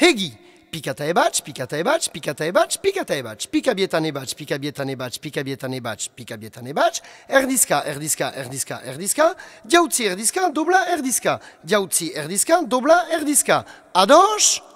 Hegi. Pikata je bač, pikata je bač, pikata je bač, pikata je bač, pika bietan je bač, pika bietan je bač, pika bietan je bač, pika bietan je bač, erdiska, erdiska, erdiska, erdiska, diauci erdiska, dobla erdiska, diauci erdiska, dobla erdiska. Adoš!